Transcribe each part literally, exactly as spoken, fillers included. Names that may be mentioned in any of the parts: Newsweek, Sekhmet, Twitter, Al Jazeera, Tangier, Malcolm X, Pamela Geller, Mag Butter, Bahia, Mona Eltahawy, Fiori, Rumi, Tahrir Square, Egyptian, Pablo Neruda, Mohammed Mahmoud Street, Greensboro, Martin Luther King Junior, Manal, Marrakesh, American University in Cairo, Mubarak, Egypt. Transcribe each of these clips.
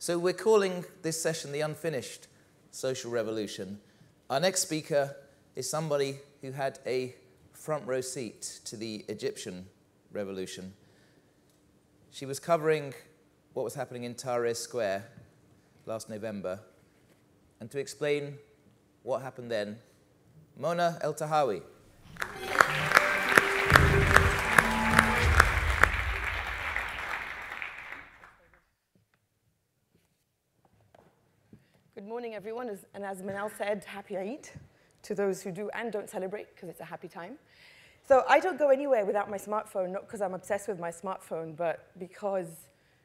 So we're calling this session the Unfinished Social Revolution. Our next speaker is somebody who had a front row seat to the Egyptian revolution. She was covering what was happening in Tahrir Square last November. And to explain what happened then, Mona Eltahawy. Good morning, everyone. And as Manal said, happy Eid to those who do and don't celebrate, because it's a happy time. So I don't go anywhere without my smartphone, not because I'm obsessed with my smartphone, but because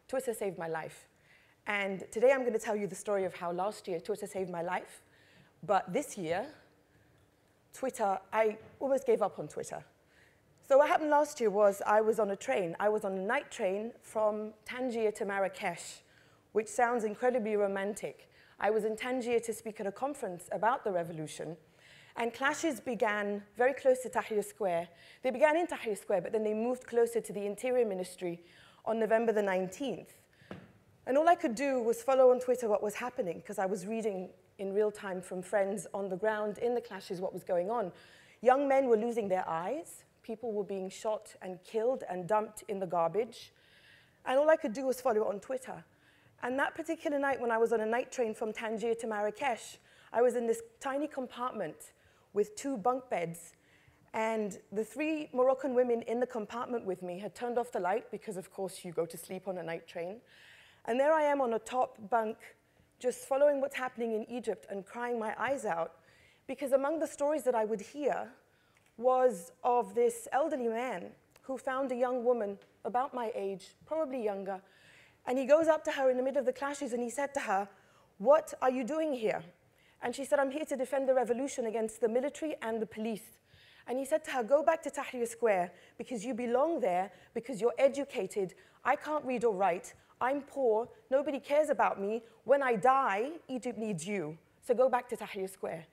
Twitter saved my life. And today I'm going to tell you the story of how last year Twitter saved my life. But this year, Twitter, I almost gave up on Twitter. So what happened last year was I was on a train. I was on a night train from Tangier to Marrakesh, which sounds incredibly romantic. I was in Tangier to speak at a conference about the revolution. And clashes began very close to Tahrir Square. They began in Tahrir Square, but then they moved closer to the Interior Ministry on November the nineteenth. And all I could do was follow on Twitter what was happening, because I was reading in real time from friends on the ground in the clashes what was going on. Young men were losing their eyes. People were being shot and killed and dumped in the garbage. And all I could do was follow on Twitter. And that particular night, when I was on a night train from Tangier to Marrakesh, I was in this tiny compartment with two bunk beds. And the three Moroccan women in the compartment with me had turned off the light, because of course you go to sleep on a night train. And there I am on a top bunk, just following what's happening in Egypt and crying my eyes out, because among the stories that I would hear was of this elderly man who found a young woman about my age, probably younger, and he goes up to her in the middle of the clashes and he said to her, "What are you doing here?" And she said, "I'm here to defend the revolution against the military and the police." And he said to her, "Go back to Tahrir Square, because you belong there, because you're educated. I can't read or write. I'm poor. Nobody cares about me. When I die, Egypt needs you. So go back to Tahrir Square."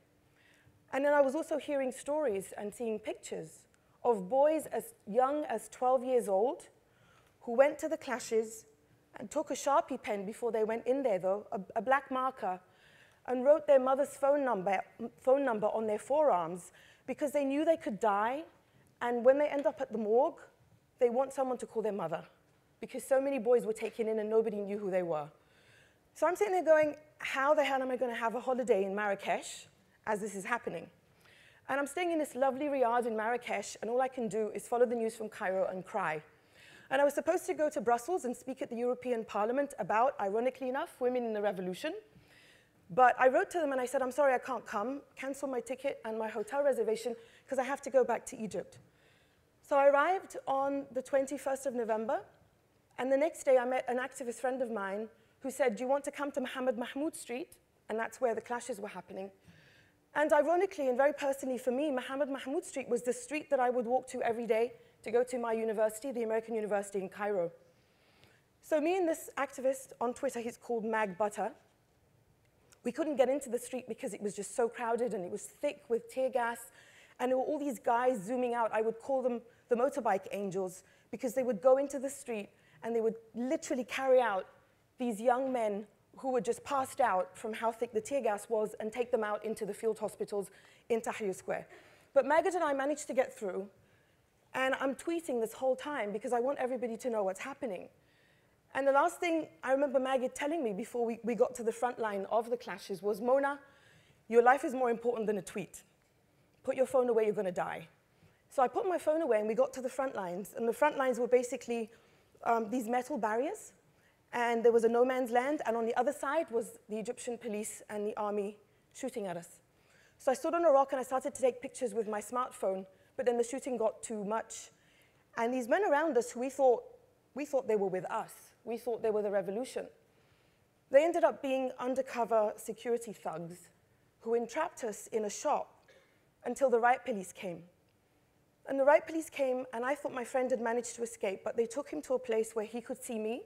And then I was also hearing stories and seeing pictures of boys as young as twelve years old who went to the clashes and took a Sharpie pen before they went in there, though, a, a black marker, and wrote their mother's phone number, phone number on their forearms, because they knew they could die, and when they end up at the morgue, they want someone to call their mother, because so many boys were taken in and nobody knew who they were. So I'm sitting there going, how the hell am I going to have a holiday in Marrakesh as this is happening? And I'm staying in this lovely riad in Marrakesh, and all I can do is follow the news from Cairo and cry. And I was supposed to go to Brussels and speak at the European Parliament about, ironically enough, women in the revolution. But I wrote to them and I said, "I'm sorry, I can't come. Cancel my ticket and my hotel reservation, because I have to go back to Egypt." So I arrived on the twenty-first of November. And the next day, I met an activist friend of mine who said, "Do you want to come to Mohammed Mahmoud Street?" And that's where the clashes were happening. And ironically and very personally for me, Mohammed Mahmoud Street was the street that I would walk to every day to go to my university, the American University in Cairo. So me and this activist on Twitter, he's called Mag Butter, we couldn't get into the street because it was just so crowded and it was thick with tear gas. And there were all these guys zooming out. I would call them the motorbike angels, because they would go into the street and they would literally carry out these young men who were just passed out from how thick the tear gas was and take them out into the field hospitals in Tahrir Square. But Magad and I managed to get through, and I'm tweeting this whole time because I want everybody to know what's happening. And the last thing I remember Magad telling me before we, we got to the front line of the clashes was, "Mona, your life is more important than a tweet. Put your phone away, you're gonna die." So I put my phone away and we got to the front lines, and the front lines were basically Um, these metal barriers, and there was a no man's land, and on the other side was the Egyptian police and the army shooting at us. So I stood on a rock and I started to take pictures with my smartphone, but then the shooting got too much. And these men around us, we thought, we thought they were with us. We thought they were the revolution. They ended up being undercover security thugs who entrapped us in a shop until the riot police came. And the riot police came, and I thought my friend had managed to escape, but they took him to a place where he could see me,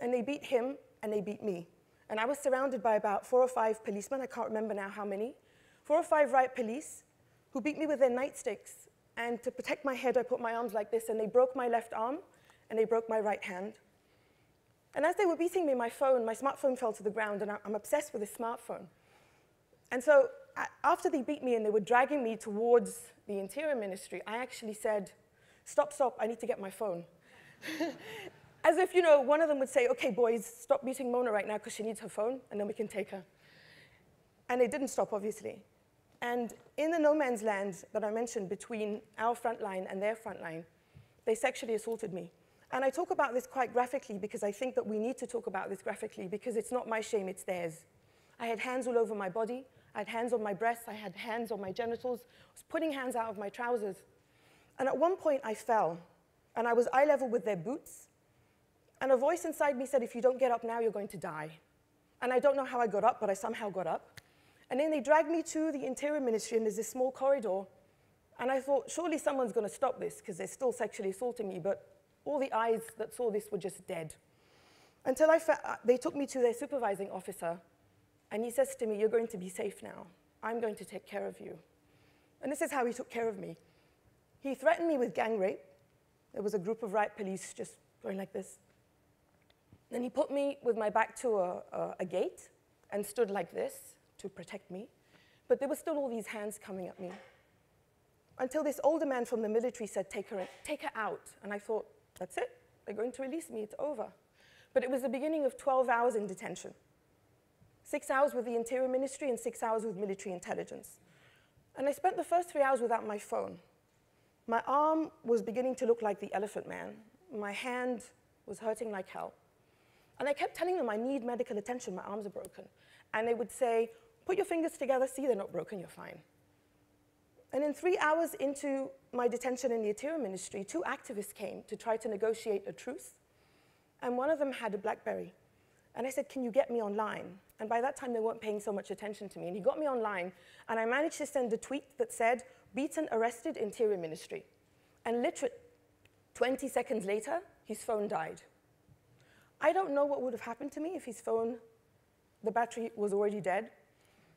and they beat him, and they beat me. And I was surrounded by about four or five policemen, I can't remember now how many, four or five riot police who beat me with their nightsticks. And to protect my head, I put my arms like this, and they broke my left arm, and they broke my right hand. And as they were beating me, my phone, my smartphone fell to the ground, and I'm obsessed with this smartphone. And so after they beat me and they were dragging me towards the Interior Ministry, I actually said, stop, stop, I need to get my phone. As if, you know, one of them would say, okay, boys, stop beating Mona right now because she needs her phone, and then we can take her. And they didn't stop, obviously. And in the no man's land that I mentioned between our front line and their front line, they sexually assaulted me. And I talk about this quite graphically because I think that we need to talk about this graphically because it's not my shame, it's theirs. I had hands all over my body. I had hands on my breasts. I had hands on my genitals. I was putting hands out of my trousers. And at one point, I fell. And I was eye level with their boots. And a voice inside me said, if you don't get up now, you're going to die. And I don't know how I got up, but I somehow got up. And then they dragged me to the Interior Ministry, and there's this small corridor. And I thought, surely someone's going to stop this because they're still sexually assaulting me. But all the eyes that saw this were just dead. Until I they took me to their supervising officer. And he says to me, you're going to be safe now. I'm going to take care of you. And this is how he took care of me. He threatened me with gang rape. There was a group of riot police just going like this. Then he put me with my back to a, a, a gate and stood like this to protect me. But there were still all these hands coming at me. Until this older man from the military said, take her, in, take her out. And I thought, that's it. They're going to release me. It's over. But it was the beginning of twelve hours in detention. Six hours with the Interior Ministry and six hours with military intelligence. And I spent the first three hours without my phone. My arm was beginning to look like the Elephant Man. My hand was hurting like hell. And I kept telling them, I need medical attention, my arms are broken. And they would say, put your fingers together, see they're not broken, you're fine. And then three hours into my detention in the Interior Ministry, two activists came to try to negotiate a truce. And one of them had a BlackBerry. And I said, can you get me online? And by that time, they weren't paying so much attention to me. And he got me online, and I managed to send a tweet that said, beaten, arrested, Interior Ministry. And literally, twenty seconds later, his phone died. I don't know what would have happened to me if his phone, the battery was already dead.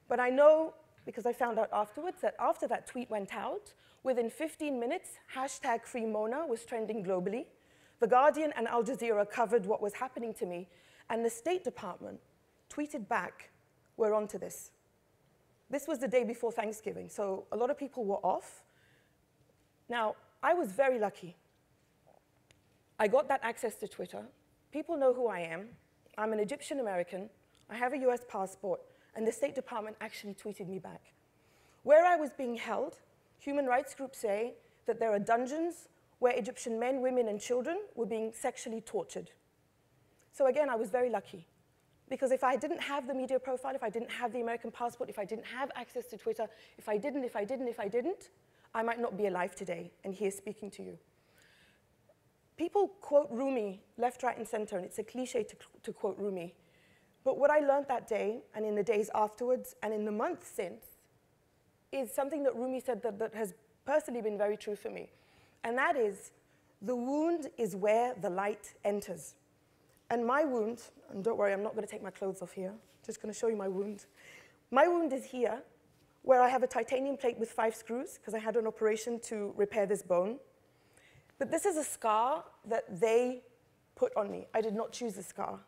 But I know, because I found out afterwards, that after that tweet went out, within fifteen minutes, hashtag Free Mona was trending globally. The Guardian and Al Jazeera covered what was happening to me, and the State Department tweeted back, we're on to this. This was the day before Thanksgiving, so a lot of people were off. Now, I was very lucky. I got that access to Twitter. People know who I am. I'm an Egyptian American. I have a U S passport, and the State Department actually tweeted me back. Where I was being held, human rights groups say that there are dungeons where Egyptian men, women, and children were being sexually tortured. So again, I was very lucky. Because if I didn't have the media profile, if I didn't have the American passport, if I didn't have access to Twitter, if I didn't, if I didn't, if I didn't, I might not be alive today and here speaking to you. People quote Rumi left, right, and center, and it's a cliche to, to quote Rumi. But what I learned that day, and in the days afterwards, and in the months since, is something that Rumi said that, that has personally been very true for me. And that is, the wound is where the light enters. And my wound, and don't worry, I'm not going to take my clothes off here. I'm just going to show you my wound. My wound is here, where I have a titanium plate with five screws, because I had an operation to repair this bone. But this is a scar that they put on me. I did not choose the scar.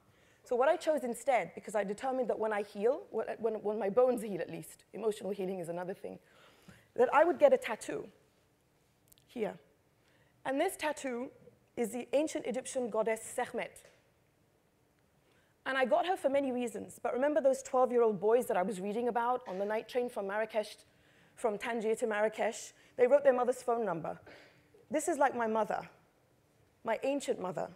So what I chose instead, because I determined that when I heal, when, when my bones heal at least, emotional healing is another thing, that I would get a tattoo here. And this tattoo is the ancient Egyptian goddess Sekhmet. And I got her for many reasons. But remember those twelve-year-old boys that I was reading about on the night train from Marrakesh, from Tangier to Marrakesh? They wrote their mother's phone number. This is like my mother, my ancient mother.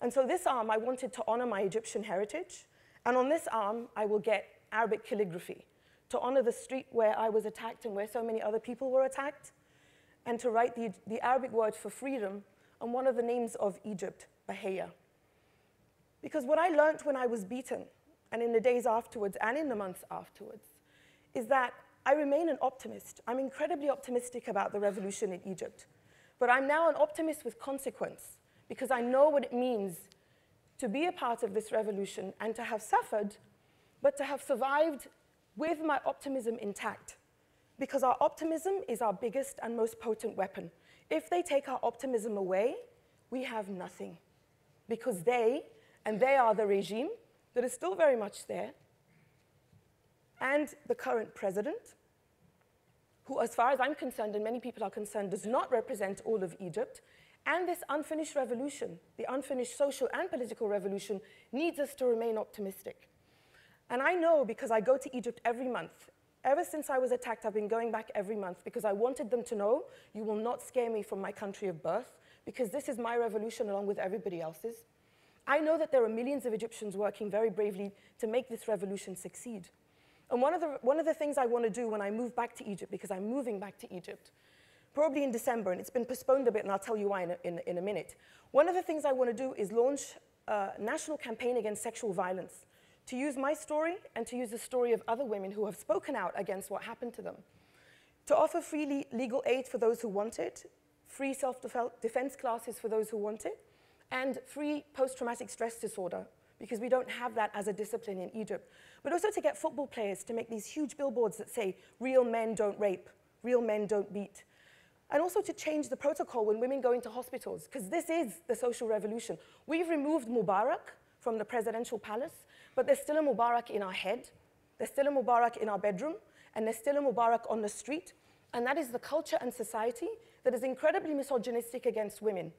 And so this arm, I wanted to honor my Egyptian heritage. And on this arm, I will get Arabic calligraphy to honor the street where I was attacked and where so many other people were attacked, and to write the, the Arabic word for freedom on one of the names of Egypt, Bahia. Because what I learned when I was beaten, and in the days afterwards, and in the months afterwards, is that I remain an optimist. I'm incredibly optimistic about the revolution in Egypt. But I'm now an optimist with consequence, because I know what it means to be a part of this revolution and to have suffered, but to have survived with my optimism intact. Because our optimism is our biggest and most potent weapon. If they take our optimism away, we have nothing. Because they and they are the regime that is still very much there, and the current president, who, as far as I'm concerned, and many people are concerned, does not represent all of Egypt. And this unfinished revolution, the unfinished social and political revolution, needs us to remain optimistic. And I know, because I go to Egypt every month. Ever since I was attacked, I've been going back every month because I wanted them to know, you will not scare me from my country of birth, because this is my revolution along with everybody else's. I know that there are millions of Egyptians working very bravely to make this revolution succeed. And one of the, one of the things I want to do when I move back to Egypt, because I'm moving back to Egypt, probably in December, and it's been postponed a bit, and I'll tell you why in a, in, in a minute. One of the things I want to do is launch a national campaign against sexual violence, to use my story and to use the story of other women who have spoken out against what happened to them, to offer free le legal aid for those who want it, free self-defense classes for those who want it, and free post-traumatic stress disorder, because we don't have that as a discipline in Egypt. But also to get football players to make these huge billboards that say, real men don't rape, real men don't beat. And also to change the protocol when women go into hospitals, because this is the social revolution. We've removed Mubarak from the presidential palace, but there's still a Mubarak in our head, there's still a Mubarak in our bedroom, and there's still a Mubarak on the street, and that is the culture and society that is incredibly misogynistic against women.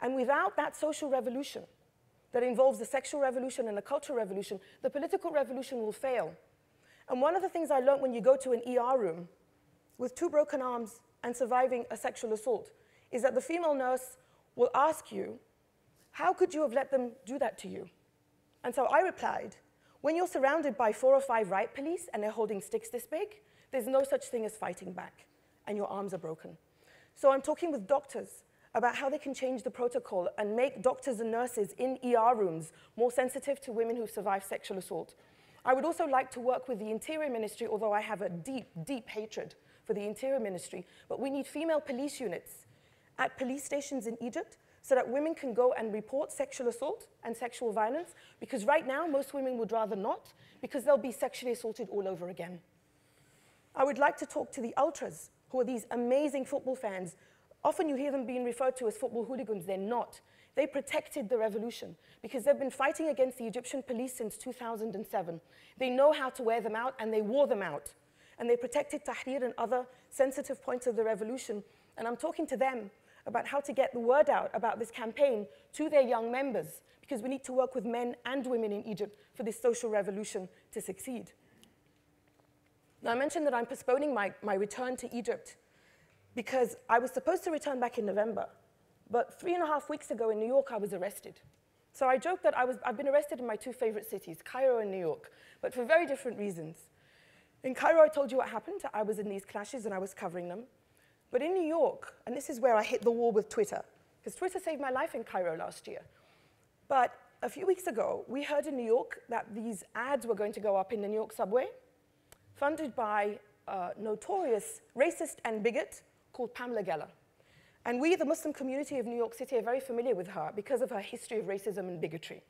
And without that social revolution that involves the sexual revolution and the cultural revolution, the political revolution will fail. And one of the things I learned when you go to an E R room with two broken arms and surviving a sexual assault is that the female nurse will ask you, how could you have let them do that to you? And so I replied, when you're surrounded by four or five riot police and they're holding sticks this big, there's no such thing as fighting back, and your arms are broken. So I'm talking with doctors about how they can change the protocol and make doctors and nurses in E R rooms more sensitive to women who survive sexual assault. I would also like to work with the Interior Ministry, although I have a deep, deep hatred for the Interior Ministry, but we need female police units at police stations in Egypt so that women can go and report sexual assault and sexual violence, because right now most women would rather not, because they'll be sexually assaulted all over again. I would like to talk to the ultras, who are these amazing football fans. Often you hear them being referred to as football hooligans. They're not. They protected the revolution because they've been fighting against the Egyptian police since two thousand seven. They know how to wear them out, and they wore them out. And they protected Tahrir and other sensitive points of the revolution. And I'm talking to them about how to get the word out about this campaign to their young members, because we need to work with men and women in Egypt for this social revolution to succeed. Now, I mentioned that I'm postponing my, my return to Egypt because I was supposed to return back in November, but three and a half weeks ago in New York, I was arrested. So I joke that I was, I've been arrested in my two favorite cities, Cairo and New York, but for very different reasons. In Cairo, I told you what happened. I was in these clashes and I was covering them. But in New York, and this is where I hit the wall with Twitter, because Twitter saved my life in Cairo last year. But a few weeks ago, we heard in New York that these ads were going to go up in the New York subway, funded by a notorious racist and bigot called Pamela Geller. And we, the Muslim community of New York City, are very familiar with her because of her history of racism and bigotry.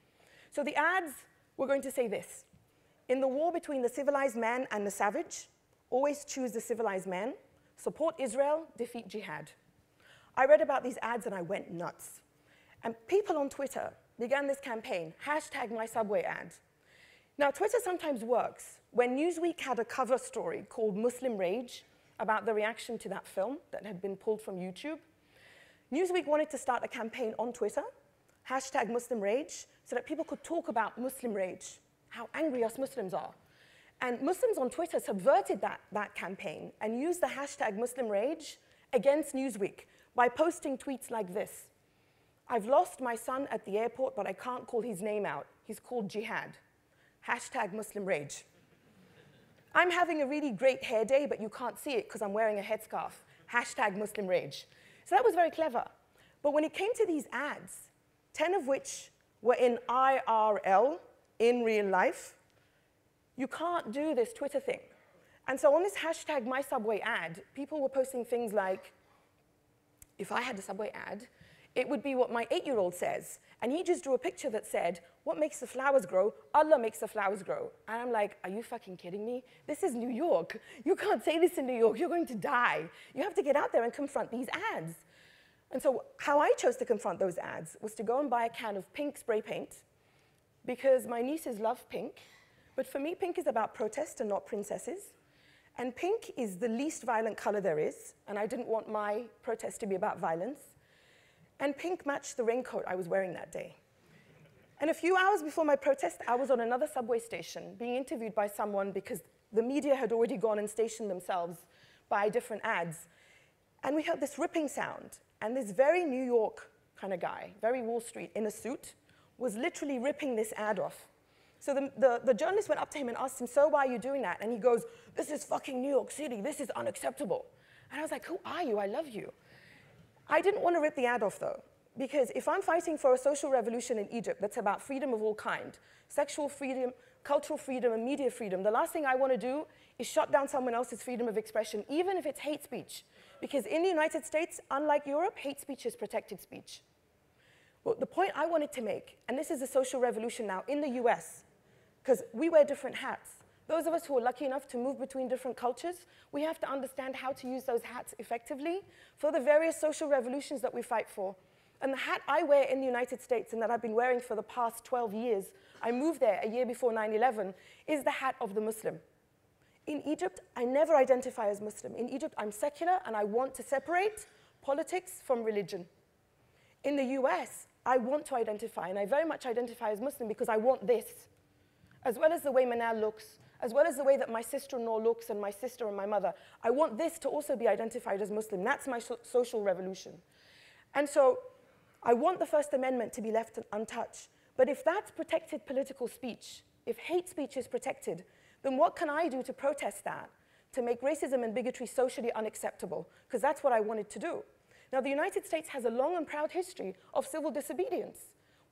So the ads were going to say this: in the war between the civilized man and the savage, always choose the civilized man, support Israel, defeat jihad. I read about these ads and I went nuts. And people on Twitter began this campaign, hashtag my subway ad. Now, Twitter sometimes works. When Newsweek had a cover story called Muslim Rage about the reaction to that film that had been pulled from YouTube, Newsweek wanted to start a campaign on Twitter, hashtag Muslim Rage, so that people could talk about Muslim rage, how angry us Muslims are. And Muslims on Twitter subverted that, that campaign and used the hashtag Muslim Rage against Newsweek by posting tweets like this: I've lost my son at the airport, but I can't call his name out. He's called Jihad. Hashtag Muslim Rage. I'm having a really great hair day, but you can't see it because I'm wearing a headscarf. Hashtag Muslim Rage. So that was very clever. But when it came to these ads, ten of which were in I R L, in real life, you can't do this Twitter thing. And so on this hashtag my subway ad, people were posting things like, if I had a subway ad, it would be what my eight-year-old says. And he just drew a picture that said, what makes the flowers grow? Allah makes the flowers grow. And I'm like, are you fucking kidding me? This is New York. You can't say this in New York. You're going to die. You have to get out there and confront these ads. And so how I chose to confront those ads was to go and buy a can of pink spray paint, because my nieces love pink. But for me, pink is about protest and not princesses. And pink is the least violent color there is. And I didn't want my protest to be about violence. And pink matched the raincoat I was wearing that day. And a few hours before my protest, I was on another subway station being interviewed by someone because the media had already gone and stationed themselves by different ads. And we heard this ripping sound. And this very New York kind of guy, very Wall Street, in a suit, was literally ripping this ad off. So the, the, the journalist went up to him and asked him, so why are you doing that? And he goes, this is fucking New York City. This is unacceptable. And I was like, who are you? I love you. I didn't want to rip the ad off, though, because if I'm fighting for a social revolution in Egypt that's about freedom of all kind, sexual freedom, cultural freedom, and media freedom, the last thing I want to do is shut down someone else's freedom of expression, even if it's hate speech. Because in the United States, unlike Europe, hate speech is protected speech. Well, the point I wanted to make, and this is a social revolution now in the U S, because we wear different hats. Those of us who are lucky enough to move between different cultures, we have to understand how to use those hats effectively for the various social revolutions that we fight for. And the hat I wear in the United States, and that I've been wearing for the past twelve years, I moved there a year before nine eleven, is the hat of the Muslim. In Egypt, I never identify as Muslim. In Egypt, I'm secular, and I want to separate politics from religion. In the U S, I want to identify, and I very much identify as Muslim because I want this. As well as the way Manal looks, as well as the way that my sister-in-law looks, and my sister and my mother, I want this to also be identified as Muslim. That's my so social revolution. And so, I want the First Amendment to be left untouched. But if that's protected political speech, if hate speech is protected, then what can I do to protest that, to make racism and bigotry socially unacceptable? Because that's what I wanted to do. Now, the United States has a long and proud history of civil disobedience.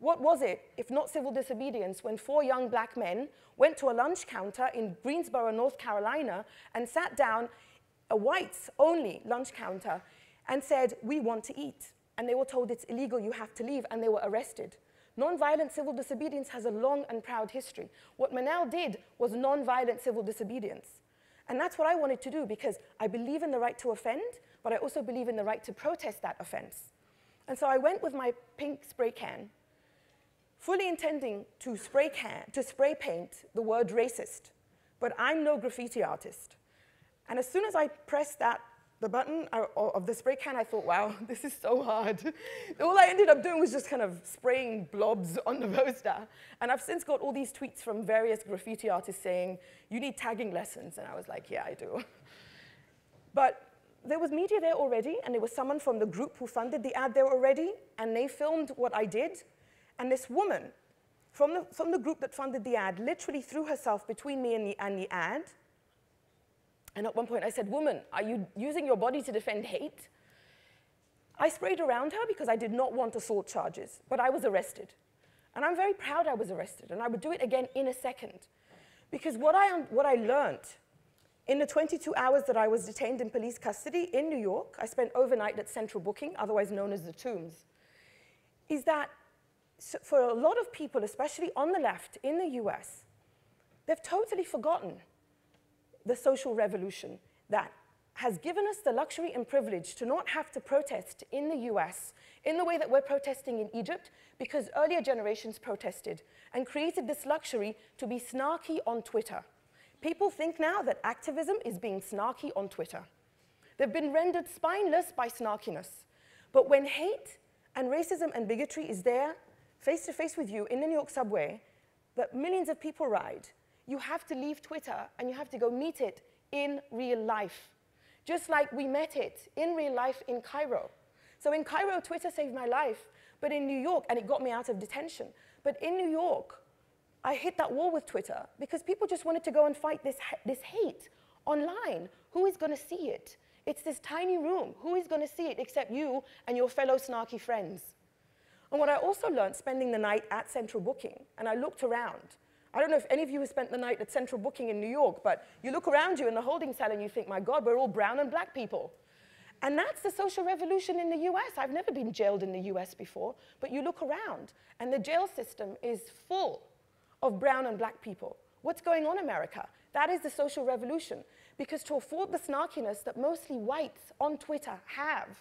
What was it, if not civil disobedience, when four young black men went to a lunch counter in Greensboro, North Carolina, and sat down a whites-only lunch counter and said, we want to eat. And they were told it's illegal, you have to leave, and they were arrested. Nonviolent civil disobedience has a long and proud history. What Manal did was nonviolent civil disobedience. And that's what I wanted to do, because I believe in the right to offend, but I also believe in the right to protest that offense. And so I went with my pink spray can, fully intending to spray, can, to spray paint the word racist, but I'm no graffiti artist. And as soon as I pressed that the button of the spray can, I thought, wow, this is so hard. All I ended up doing was just kind of spraying blobs on the poster. And I've since got all these tweets from various graffiti artists saying, you need tagging lessons. And I was like, yeah, I do. But there was media there already, and there was someone from the group who funded the ad there already, and they filmed what I did. And this woman from the, from the group that funded the ad literally threw herself between me and the, and the ad. And at one point, I said, woman, are you using your body to defend hate? I sprayed around her because I did not want assault charges, but I was arrested. And I'm very proud I was arrested, and I would do it again in a second. Because what I, what I learned in the twenty-two hours that I was detained in police custody in New York, I spent overnight at Central Booking, otherwise known as the Tombs, is that for a lot of people, especially on the left in the U S, they've totally forgotten the social revolution that has given us the luxury and privilege to not have to protest in the U S in the way that we're protesting in Egypt, because earlier generations protested and created this luxury to be snarky on Twitter. People think now that activism is being snarky on Twitter. They've been rendered spineless by snarkiness. But when hate and racism and bigotry is there, face to face with you in the New York subway that millions of people ride, you have to leave Twitter, and you have to go meet it in real life, just like we met it in real life in Cairo. So in Cairo, Twitter saved my life, but in New York, and it got me out of detention. But in New York, I hit that wall with Twitter because people just wanted to go and fight this, this hate online. Who is going to see it? It's this tiny room. Who is going to see it except you and your fellow snarky friends? And what I also learned spending the night at Central Booking, and I looked around, I don't know if any of you have spent the night at Central Booking in New York, but you look around you in the holding cell and you think, my God, we're all brown and black people. And that's the social revolution in the U S. I've never been jailed in the U S before, but you look around, and the jail system is full of brown and black people. What's going on, America? That is the social revolution, because to afford the snarkiness that mostly whites on Twitter have,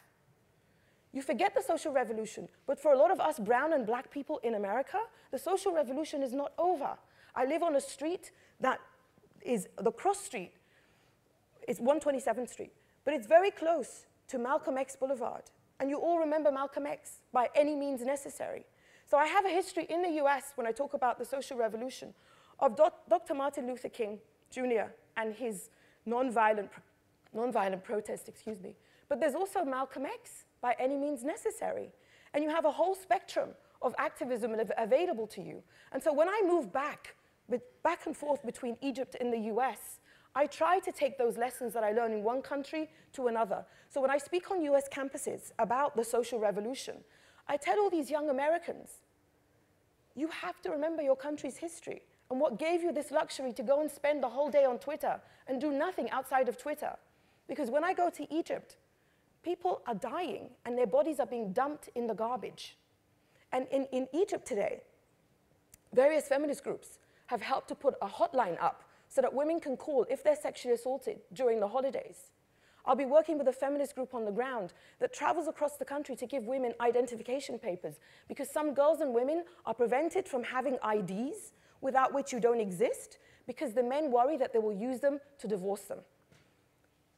You forget the social revolution, but for a lot of us brown and black people in America, the social revolution is not over. I live on a street that is the cross street. It's one twenty-seventh Street, but it's very close to Malcolm X Boulevard. And you all remember Malcolm X by any means necessary. So I have a history in the U S when I talk about the social revolution of Doctor Martin Luther King Junior and his nonviolent, nonviolent protest, excuse me. But there's also Malcolm X by any means necessary. And you have a whole spectrum of activism available to you. And so when I move back, back and forth between Egypt and the U S, I try to take those lessons that I learn in one country to another. So when I speak on U S campuses about the social revolution, I tell all these young Americans, you have to remember your country's history and what gave you this luxury to go and spend the whole day on Twitter and do nothing outside of Twitter. Because when I go to Egypt, people are dying and their bodies are being dumped in the garbage. And in, in Egypt today, various feminist groups have helped to put a hotline up so that women can call if they're sexually assaulted during the holidays. I'll be working with a feminist group on the ground that travels across the country to give women identification papers, because some girls and women are prevented from having I Ds, without which you don't exist, because the men worry that they will use them to divorce them.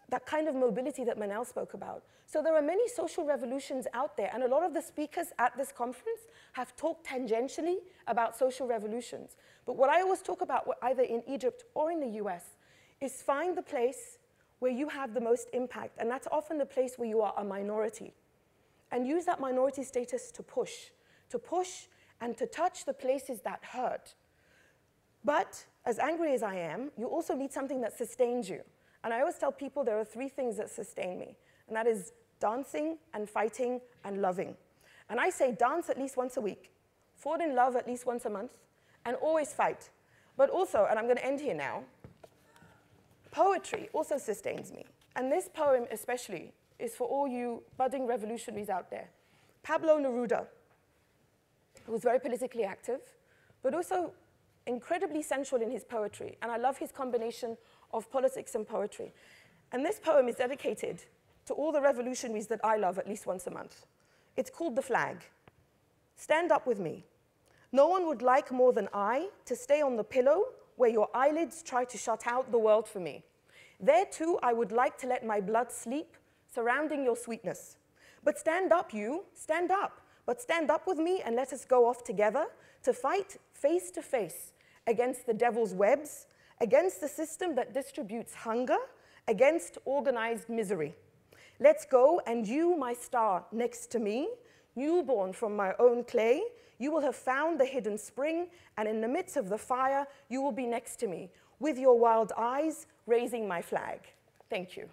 That kind of mobility that Manal spoke about. So there are many social revolutions out there, and a lot of the speakers at this conference have talked tangentially about social revolutions. But what I always talk about, either in Egypt or in the U S, is find the place where you have the most impact, and that's often the place where you are a minority. And use that minority status to push, to push and to touch the places that hurt. But as angry as I am, you also need something that sustains you. And I always tell people there are three things that sustain me, and that is dancing and fighting and loving. And I say dance at least once a week, fall in love at least once a month, and always fight. But also, and I'm going to end here now, poetry also sustains me. And this poem especially is for all you budding revolutionaries out there. Pablo Neruda, who was very politically active, but also incredibly sensual in his poetry. And I love his combination of politics and poetry. And this poem is dedicated to all the revolutionaries that I love at least once a month. It's called The Flag. Stand up with me. No one would like more than I to stay on the pillow where your eyelids try to shut out the world for me. There too I would like to let my blood sleep, surrounding your sweetness. But stand up you, stand up, but stand up with me and let us go off together to fight face to face against the devil's webs, against the system that distributes hunger, against organized misery. Let's go, and you, my star, next to me, newborn from my own clay, you will have found the hidden spring, and in the midst of the fire, you will be next to me, with your wild eyes, raising my flag. Thank you.